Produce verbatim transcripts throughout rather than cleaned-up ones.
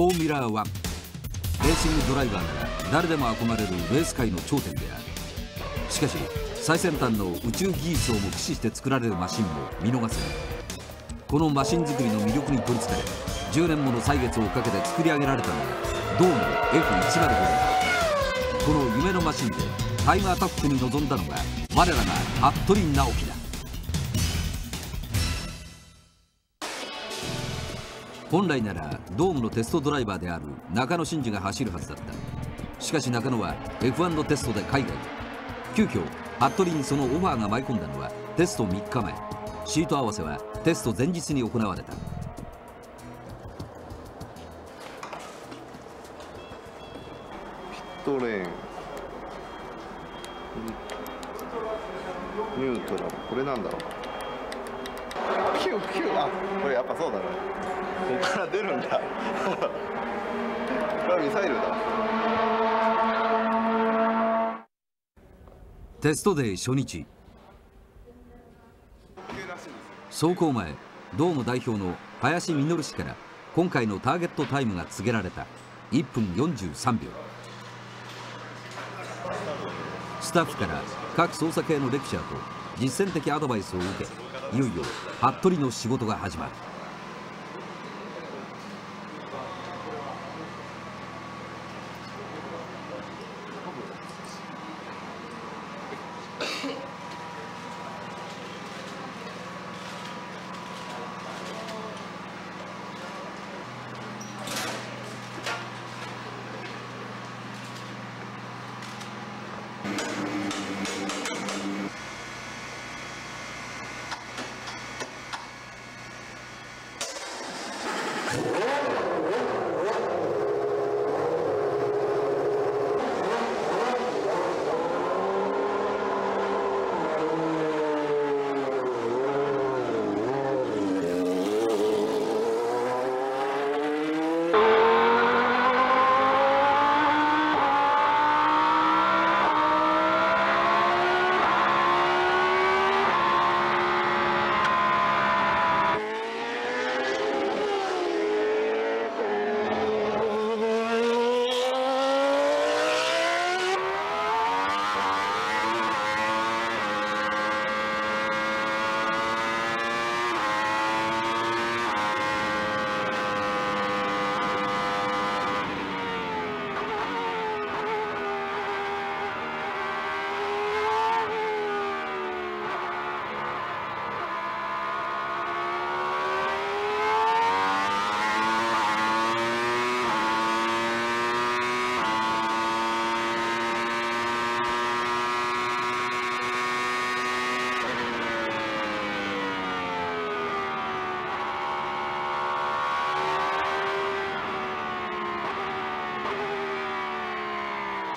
フォーミュラーワン。レーシングドライバーなら誰でも憧れるレース界の頂点である。しかし最先端の宇宙技術をも駆使して作られるマシンも見逃せない。このマシン作りの魅力に取りつかれじゅうねんもの歳月をかけて作り上げられたのがドーム エフひゃくご だ。この夢のマシンでタイムアタックに臨んだのが我らが服部直樹だ。本来ならドームのテストドライバーである中野真二が走るはずだった。しかし中野は エフワン のテストで海外へ。急遽服部にそのオファーが舞い込んだのはテストみっかまえ。シート合わせはテスト前日に行われた。ピットレーン、ニュートラル、これなんだろう。キューキュー、あ、これやっぱそうだね。ここから出るんだ。これはミサイルだ。テストデー初日。走行前、ドーム代表の林実氏から今回のターゲットタイムが告げられた。いっぷんよんじゅうさんびょう。スタッフから各操作系のレクチャーと実践的アドバイスを受け、いよいよ服部の仕事が始まる。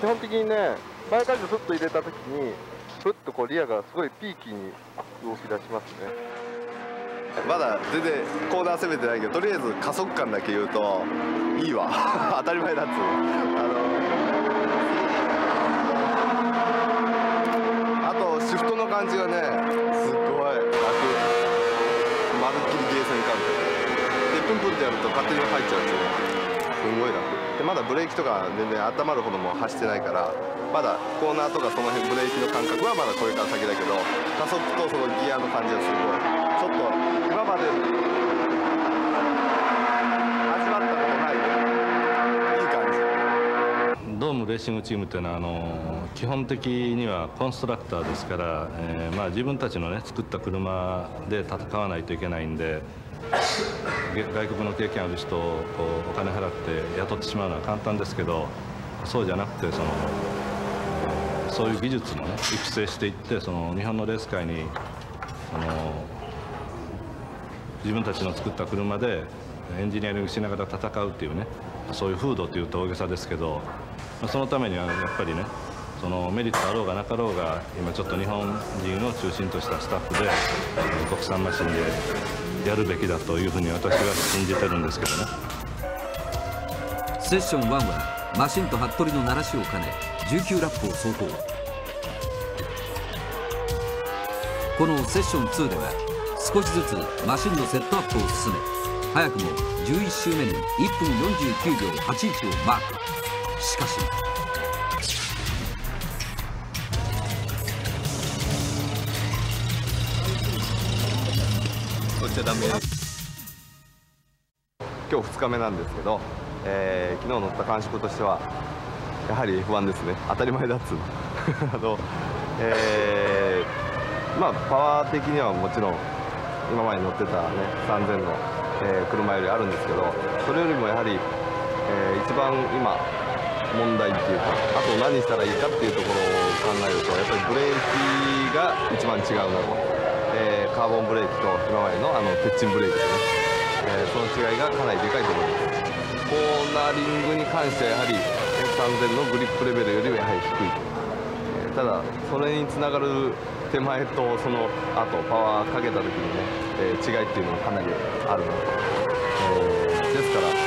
基本的にね、前回でスッと入れたときに、ふっとこうリアがすごいピーキーに動き出しますね。まだ全然コーナー攻めてないけど、とりあえず加速感だけ言うと、いいわ、当たり前だっつう。あのあと、シフトの感じがね、すっごい楽、まるっきりゲーセン感覚で、プンプンってやると勝手に入っちゃうんですよ、すごい楽。でまだブレーキとか全然温まるほども走ってないから、まだコーナーとかその辺ブレーキの感覚はまだこれから先だけど、加速とそのギアの感じがすごい、ちょっと今まで味わったことないいい感じ。ドームレーシングチームっていうのはあの基本的にはコンストラクターですから、えーまあ、自分たちのね作った車で戦わないといけないんで。外国の経験ある人をこうお金払って雇ってしまうのは簡単ですけど、そうじゃなくてそのそういう技術もね育成していって、その日本のレース界にあの自分たちの作った車でエンジニアリングしながら戦うっていうね、そういう風土というと大げさですけど、そのためにはやっぱりね、そのメリットあろうがなかろうが、今ちょっと日本人を中心としたスタッフで国産マシンで。やるべきだというふうに私は信じてるんですけどね。セッションいちはマシンと服部の鳴らしを兼ねじゅうきゅうラップを走行。このセッションにでは少しずつマシンのセットアップを進め、早くもじゅういち周目にいっぷんよんじゅうきゅうびょうはちいちをマーク。しかし取っちゃダメ。今日ふつかめなんですけど、えー、昨日乗った感触としてはやはりエフワンですね。当たり前だっつうのあの、えー、まあパワー的にはもちろん今まで乗ってたねさんぜんの、えー、車よりあるんですけど、それよりもやはり、えー、一番今問題っていうか、あと何したらいいかっていうところを考えると、やっぱりブレーキが一番違うなと、えー、カーボンブレーキと今までのあの鉄チンブレーキですね、えー、その違いがかなりでかいと思います。コーナリングに関してはやはりエフさんぜんのグリップレベルよりはやはり低い。ただそれにつながる手前とそのあとパワーかけた時にね、えー、違いっていうのがかなりあるなと、えー、ですからど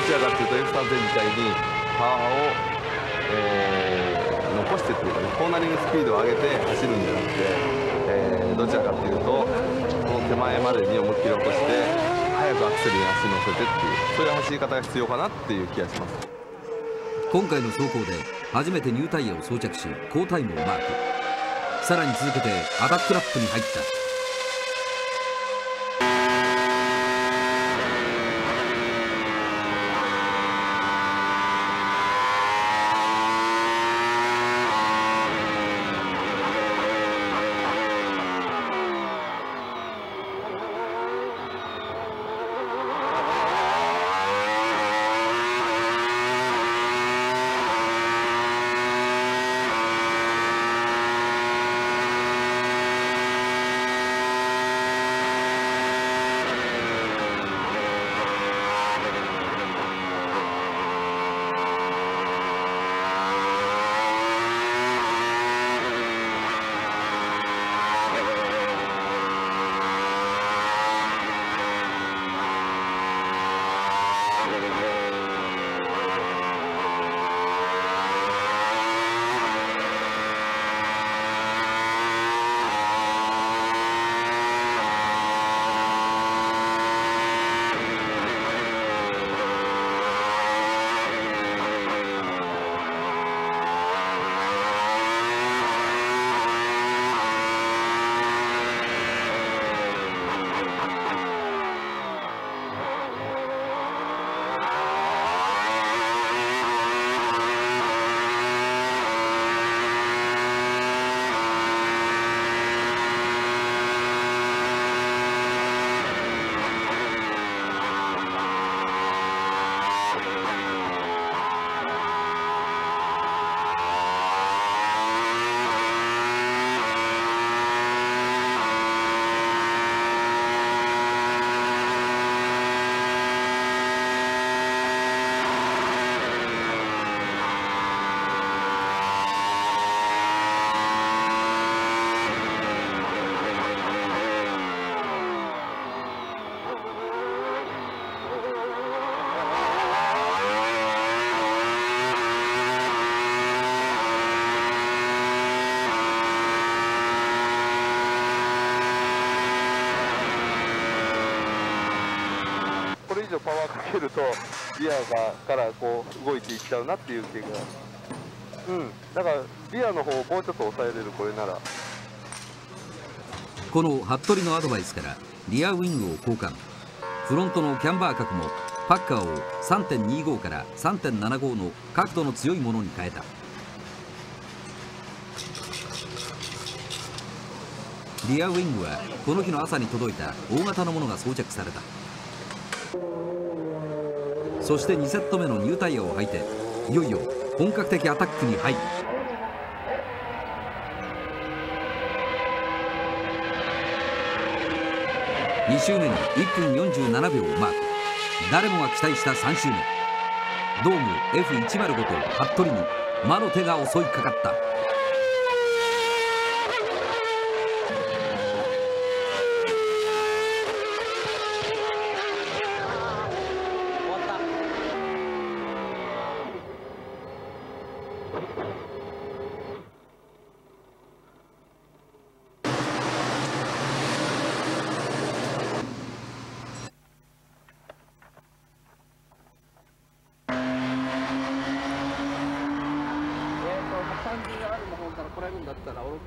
ちらかというと エフさんぜん みたいにパワーを、えー、残してっていうかね、コーナリングスピードを上げて走るんじゃなくて、えー、どちらかというとこの手前までに思いっきり起こして早くアクセルに足乗せてっていう、そういう走り方が必要かなっていう気がします。今回の走行で初めてニュータイヤを装着し好タイムをマーク。さらに続けてアタックラップに入った。パワーかけるとリアがからこう動いていっちゃうなっていう気が、うん、だからリアの方をもうちょっと抑えれる。これならこの服部のアドバイスからリアウィングを交換、フロントのキャンバー角もパッカーを さんてんにご から さんてんななご の角度の強いものに変えた。リアウィングはこの日の朝に届いた大型のものが装着された。そしてにセット目のニュータイヤを履いていよいよ本格的アタックに入る。に周目にいっぷんよんじゅうななびょうをマーク。誰もが期待したさん周目、ドーム エフいちまるご と服部に魔の手が襲いかかった。んから来られるんだったら俺も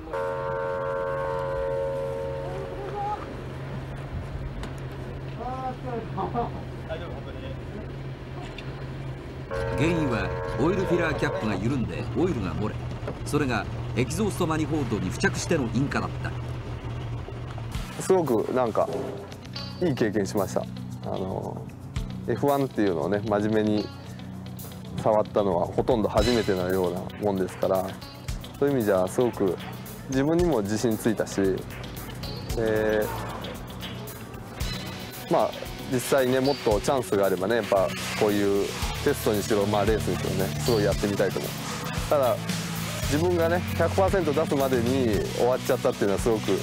大丈夫。本当に原因はオイルフィラーキャップが緩んでオイルが漏れ、それがエキゾーストマニフォードに付着しての引火だった。すごくなんかいい経験しました。あの エフワン っていうのをね、真面目に触ったのはほとんど初めてのようなもんですから、そういう意味じゃすごく自分にも自信ついたし、えー、まあ実際ね、もっとチャンスがあればね、やっぱこういうテストにしろ、まあ、レースにしろね、すごいやってみたいと思う。ただ自分がね ひゃくパーセント 出すまでに終わっちゃったっていうのはすごく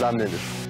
残念です。